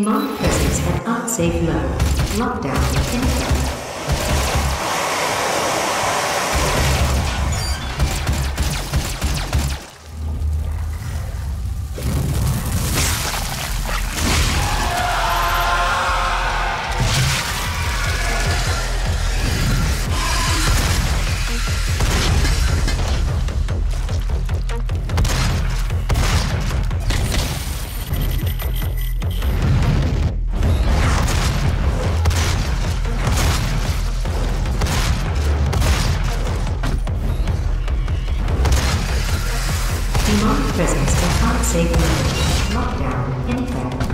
Demand presence at unsafe low. Lockdown in effect. Presence at unsafe low. Lockdown in effect.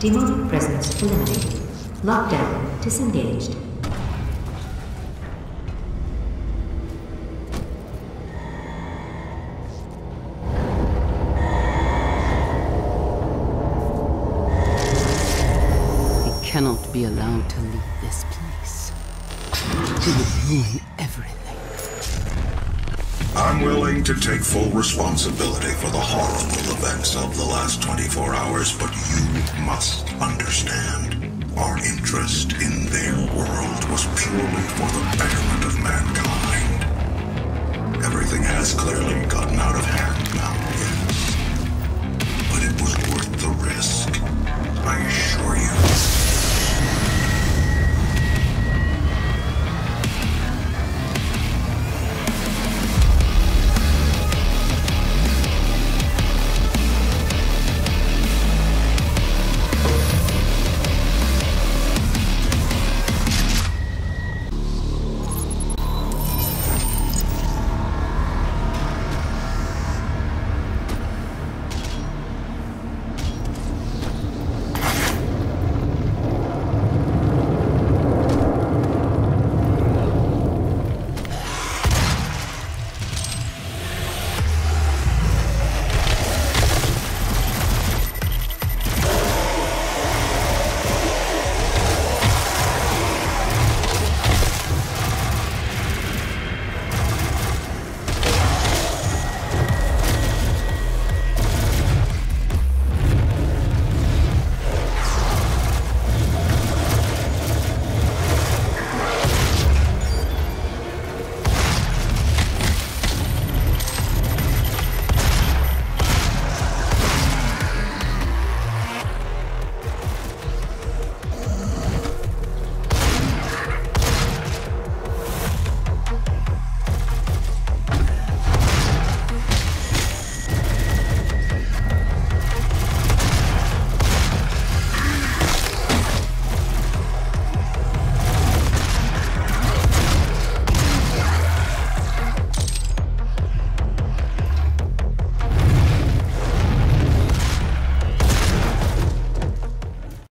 Demonic presence eliminated. Lockdown disengaged. We cannot be allowed to leave this place. We will ruin everything. I'm willing to take full responsibility for the horrible events of the last 24 hours, but you must understand. Our interest in their world was purely for the betterment of mankind. Everything has clearly gotten out of hand now, yes. But it was worth the risk.